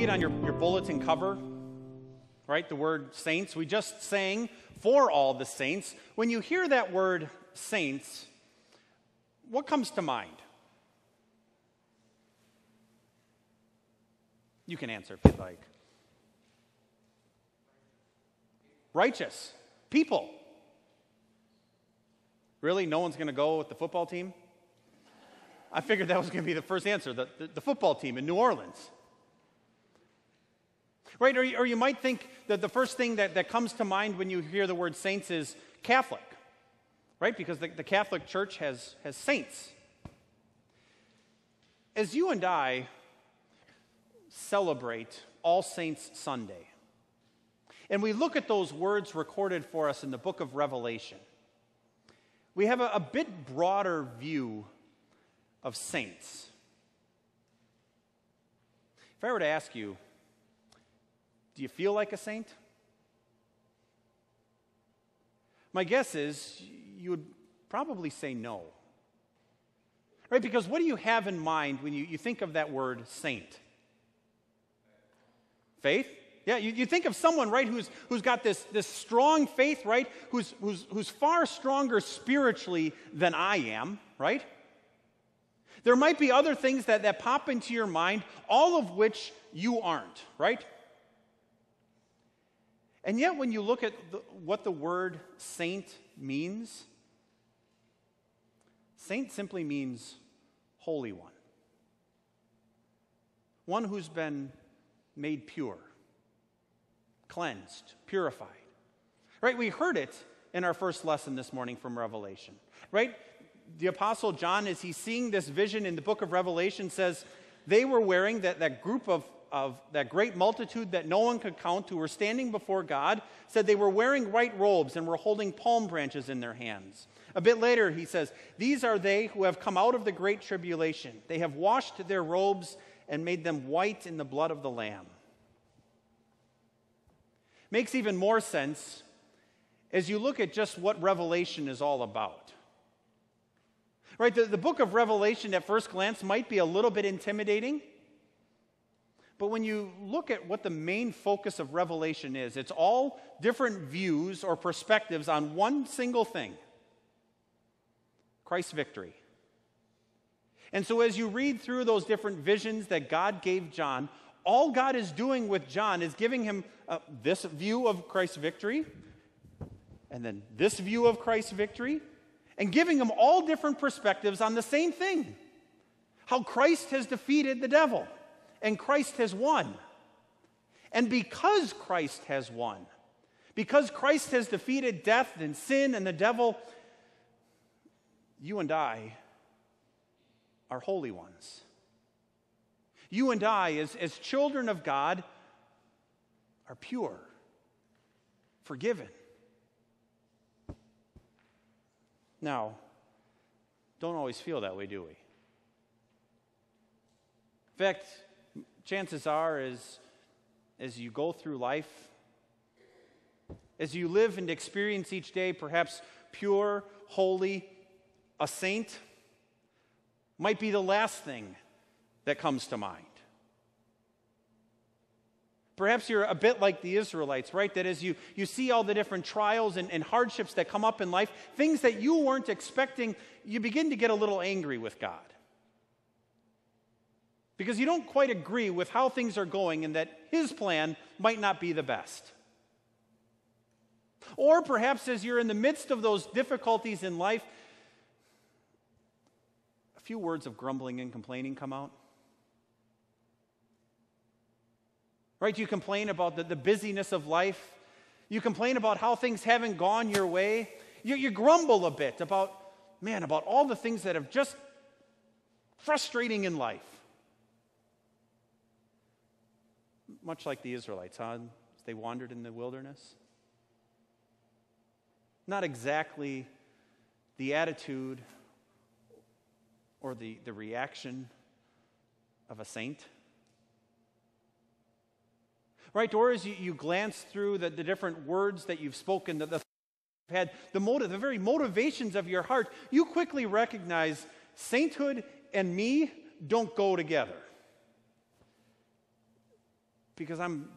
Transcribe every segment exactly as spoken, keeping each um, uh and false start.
see it on your, your bulletin cover, right? The word saints. We just sang for all the saints. When you hear that word saints, what comes to mind? You can answer if you'd like. Righteous people. Really? No one's going to go with the football team? I figured that was going to be the first answer, the, the, the football team in New Orleans. Right? Or you, or you might think that the first thing that, that comes to mind when you hear the word saints is Catholic, right? Because the, the Catholic Church has, has saints. As you and I celebrate All Saints Sunday, and we look at those words recorded for us in the book of Revelation, we have a, a bit broader view of saints. If I were to ask you, do you feel like a saint? My guess is you would probably say no. Right? Because what do you have in mind when you, you think of that word saint? Faith? Yeah, you, you think of someone, right, who's who's got this, this strong faith, right? Who's who's who's far stronger spiritually than I am, right? There might be other things that, that pop into your mind, all of which you aren't, right? And yet when you look at the, what the word saint means, saint simply means holy one. One who's been made pure, cleansed, purified. Right? We heard it in our first lesson this morning from Revelation. Right? The Apostle John, as he's seeing this vision in the book of Revelation, says they were wearing that, that group of, of that great multitude that no one could count who were standing before God, said they were wearing white robes and were holding palm branches in their hands. A bit later, he says, these are they who have come out of the great tribulation. They have washed their robes and made them white in the blood of the Lamb. Makes even more sense as you look at just what Revelation is all about. Right, the, the book of Revelation at first glance might be a little bit intimidating, but when you look at what the main focus of Revelation is, it's all different views or perspectives on one single thing: Christ's victory. And so as you read through those different visions that God gave John, all God is doing with John is giving him uh, this view of Christ's victory, and then this view of Christ's victory, and giving them all different perspectives on the same thing. How Christ has defeated the devil. And Christ has won. And because Christ has won, because Christ has defeated death and sin and the devil, you and I are holy ones. You and I, as, as children of God, are pure, forgiven. Now, don't always feel that way, do we? In fact, chances are as, as you go through life, as you live and experience each day, perhaps pure, holy, a saint might be the last thing that comes to mind. Perhaps you're a bit like the Israelites, right? That as you, you see all the different trials and, and hardships that come up in life, things that you weren't expecting, you begin to get a little angry with God. Because you don't quite agree with how things are going and that His plan might not be the best. Or perhaps as you're in the midst of those difficulties in life, a few words of grumbling and complaining come out. Right, you complain about the, the busyness of life. You complain about how things haven't gone your way. You, you grumble a bit about, man, about all the things that have just frustrating in life. Much like the Israelites, huh? They wandered in the wilderness. Not exactly the attitude or the, the reaction of a saint. Right, or as you, you glance through the, the different words that you've spoken, the, the thoughts you've had, the motive, the very motivations of your heart, you quickly recognize sainthood and me don't go together. because I'm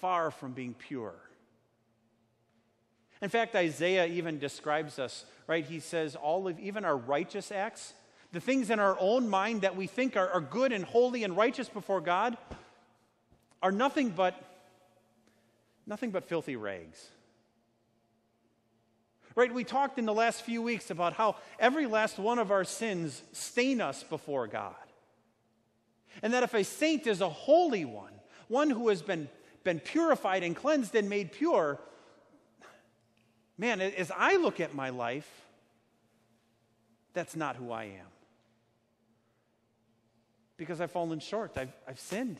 far from being pure. In fact, Isaiah even describes us, right? He says all of even our righteous acts, the things in our own mind that we think are, are good and holy and righteous before God, are nothing but nothing but filthy rags. Right? We talked in the last few weeks about how every last one of our sins stain us before God. And that if a saint is a holy one, one who has been, been purified and cleansed and made pure, man, as I look at my life, that's not who I am. Because I've fallen short. I've, I've sinned.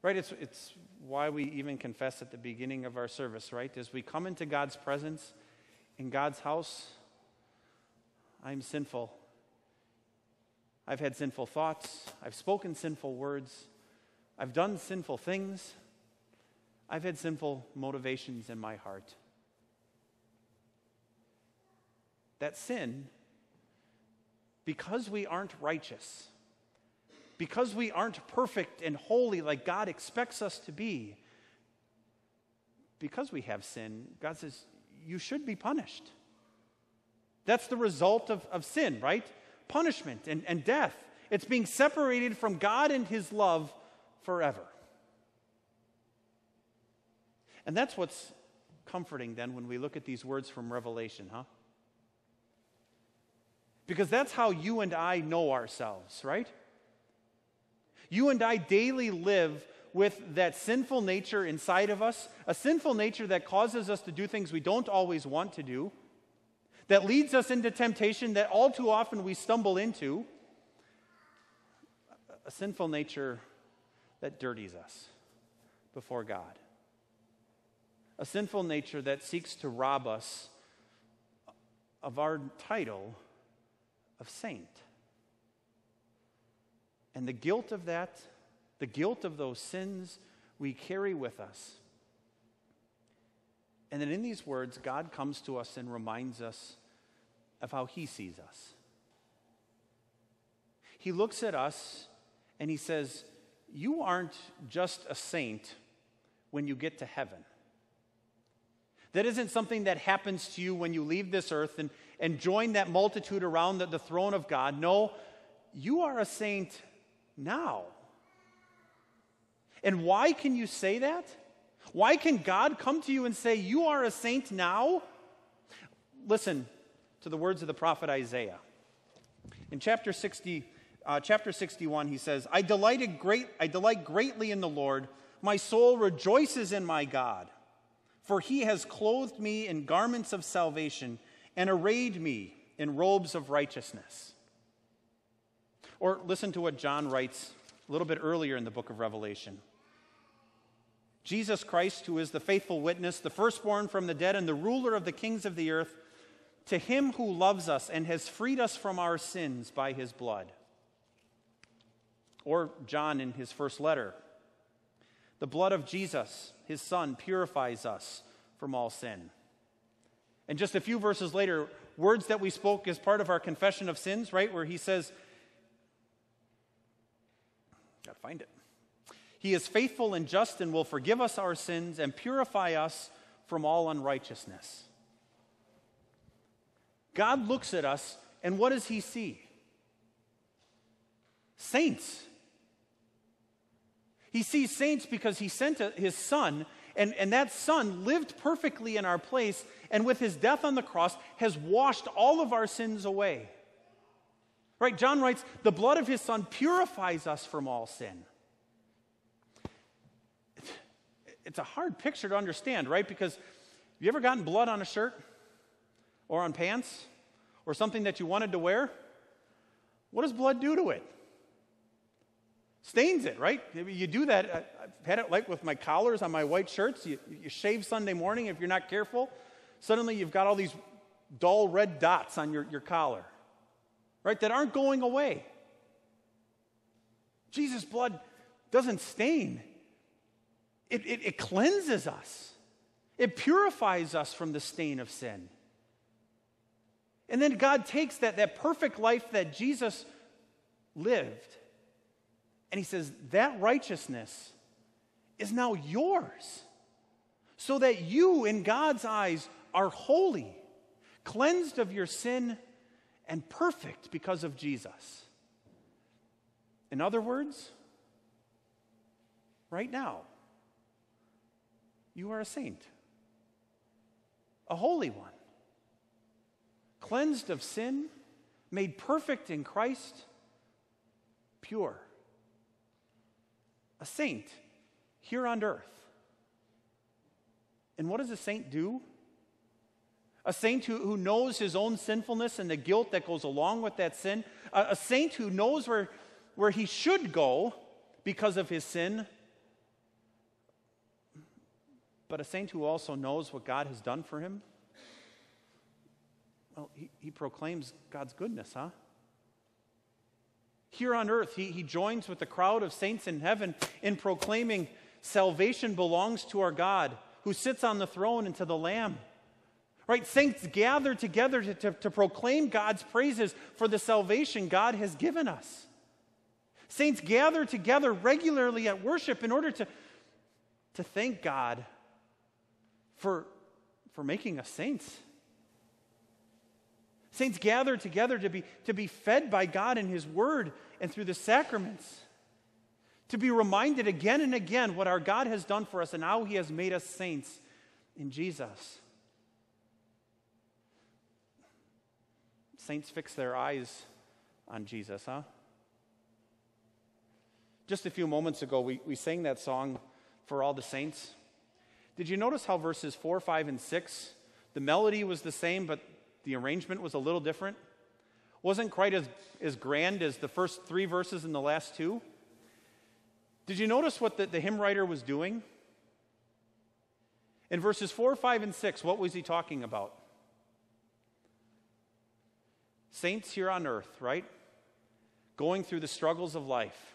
Right? It's, it's why we even confess at the beginning of our service, right? As we come into God's presence, in God's house, I'm sinful. I've had sinful thoughts. I've spoken sinful words. I've done sinful things. I've had sinful motivations in my heart. That sin, because we aren't righteous, because we aren't perfect and holy like God expects us to be, because we have sin, God says, you should be punished. That's the result of, of sin, right? Punishment and, and death. It's being separated from God and his love forever. And that's what's comforting then when we look at these words from Revelation, huh? Because that's how you and I know ourselves, right? You and I daily live with that sinful nature inside of us, a sinful nature that causes us to do things we don't always want to do, that leads us into temptation that all too often we stumble into, a sinful nature that dirties us before God. A sinful nature that seeks to rob us of our title of saint. And the guilt of that, the guilt of those sins we carry with us. And then in these words, God comes to us and reminds us of how he sees us. He looks at us and he says, you aren't just a saint when you get to heaven. That isn't something that happens to you when you leave this earth and, and join that multitude around the, the throne of God. No, you are a saint now. And why can you say that? Why can God come to you and say, you are a saint now? Listen to the words of the prophet Isaiah. In chapter sixty, uh, chapter sixty-one, he says, I delighted great, I delight greatly in the Lord. My soul rejoices in my God. For he has clothed me in garments of salvation and arrayed me in robes of righteousness. Or listen to what John writes a little bit earlier in the book of Revelation. Jesus Christ, who is the faithful witness, the firstborn from the dead and the ruler of the kings of the earth, to him who loves us and has freed us from our sins by his blood. Or John in his first letter. The blood of Jesus, his son, purifies us from all sin. And just a few verses later, words that we spoke as part of our confession of sins, right, where he says, gotta find it. He is faithful and just and will forgive us our sins and purify us from all unrighteousness. God looks at us, and what does he see? Saints. He sees saints because he sent his son, and, and that son lived perfectly in our place, and with his death on the cross has washed all of our sins away. Right? John writes, the blood of his son purifies us from all sin. It's a hard picture to understand, right? Because have you ever gotten blood on a shirt or on pants or something that you wanted to wear? What does blood do to it? Stains it, right? You do that. I've had it like with my collars on my white shirts. You, you shave Sunday morning. If you're not careful, suddenly you've got all these dull red dots on your, your collar, right, that aren't going away. Jesus' blood doesn't stain. It, it, it cleanses us. It purifies us from the stain of sin. And then God takes that, that perfect life that Jesus lived And he says, that righteousness is now yours, so that you, in God's eyes, are holy, cleansed of your sin, and perfect because of Jesus. In other words, right now, you are a saint, a holy one, cleansed of sin, made perfect in Christ, pure. A saint here on earth. And what does a saint do? A saint who, who knows his own sinfulness and the guilt that goes along with that sin. A, a saint who knows where, where he should go because of his sin. But a saint who also knows what God has done for him. Well, he, he proclaims God's goodness, huh? Here on earth, he, he joins with the crowd of saints in heaven in proclaiming salvation belongs to our God, who sits on the throne, and to the Lamb. Right? Saints gather together to, to, to proclaim God's praises for the salvation God has given us. Saints gather together regularly at worship in order to, to thank God for, for making us saints. Saints gather together to be, to be fed by God in His Word and through the sacraments, to be reminded again and again what our God has done for us and how He has made us saints in Jesus. Saints fix their eyes on Jesus, huh? Just a few moments ago, we, we sang that song for all the saints. Did you notice how verses four, five, and six, the melody was the same, but the arrangement was a little different? Wasn't quite as, as grand as the first three verses and the last two. Did you notice what the, the hymn writer was doing? In verses four, five, and six, what was he talking about? Saints here on earth, right? Going through the struggles of life.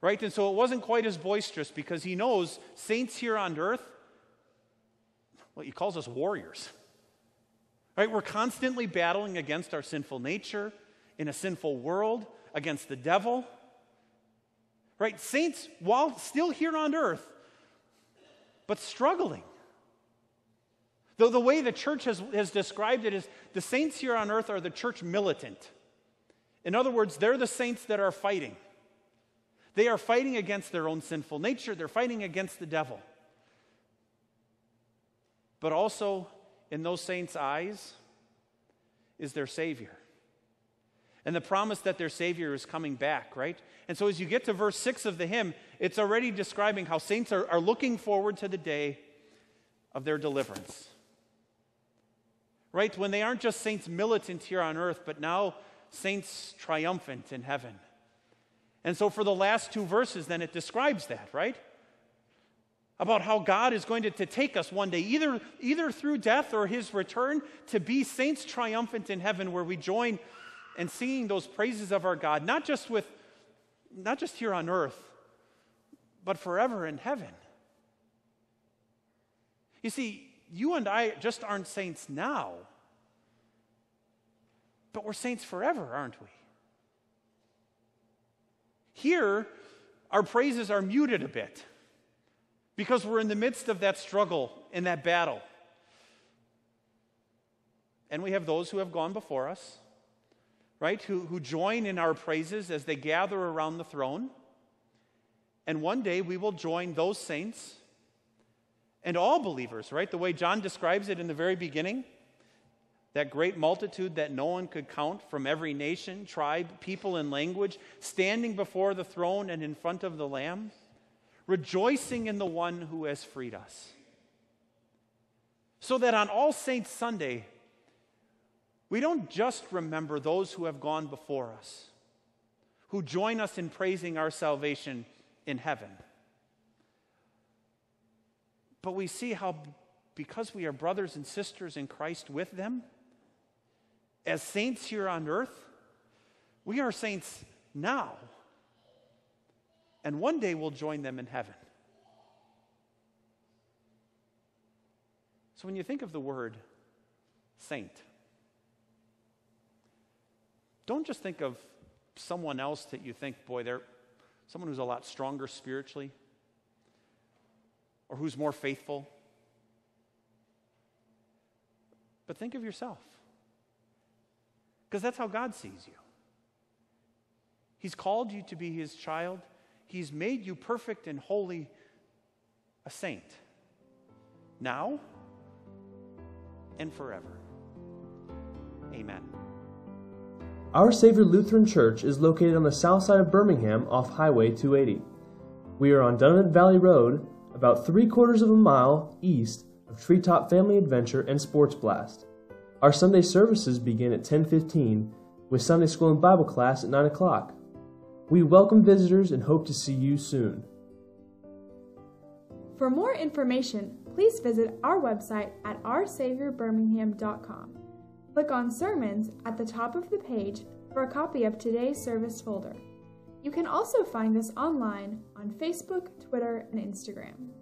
Right? And so it wasn't quite as boisterous, because he knows saints here on earth, well, he calls us warriors. Right? We're constantly battling against our sinful nature, in a sinful world, against the devil. Right? Saints, while still here on earth, but struggling. Though the way the church has, has described it is, the saints here on earth are the church militant. In other words, they're the saints that are fighting. They are fighting against their own sinful nature. They're fighting against the devil. But also, in those saints' eyes is their Savior. And the promise that their Savior is coming back, right? And so as you get to verse six of the hymn, it's already describing how saints are, are looking forward to the day of their deliverance. Right? When they aren't just saints militant here on earth, but now saints triumphant in heaven. And so for the last two verses, then it describes that, right? About how God is going to, to take us one day, either, either through death or His return, to be saints triumphant in heaven, where we join in singing those praises of our God, not just with, not just here on earth, but forever in heaven. You see, you and I just aren't saints now, but we're saints forever, aren't we? Here, our praises are muted a bit, because we're in the midst of that struggle and that battle. And we have those who have gone before us, right, who, who join in our praises as they gather around the throne. And one day we will join those saints and all believers, right, the way John describes it in the very beginning, that great multitude that no one could count, from every nation, tribe, people, and language, standing before the throne and in front of the Lamb, rejoicing in the one who has freed us. So that on All Saints Sunday, we don't just remember those who have gone before us, who join us in praising our salvation in heaven. But we see how, because we are brothers and sisters in Christ with them, as saints here on earth, we are saints now. And one day we'll join them in heaven. So when you think of the word saint, don't just think of someone else that you think, boy, they're someone who's a lot stronger spiritually or who's more faithful. But think of yourself, because that's how God sees you. He's called you to be his child. He's made you perfect and holy, a saint, now and forever. Amen. Our Savior Lutheran Church is located on the south side of Birmingham off Highway two eighty. We are on Dunavant Valley Road, about three quarters of a mile east of Treetop Family Adventure and Sports Blast. Our Sunday services begin at ten fifteen with Sunday School and Bible class at nine o'clock. We welcome visitors and hope to see you soon. For more information, please visit our website at Our Savior Birmingham dot com. Click on Sermons at the top of the page for a copy of today's service folder. You can also find us online on Facebook, Twitter, and Instagram.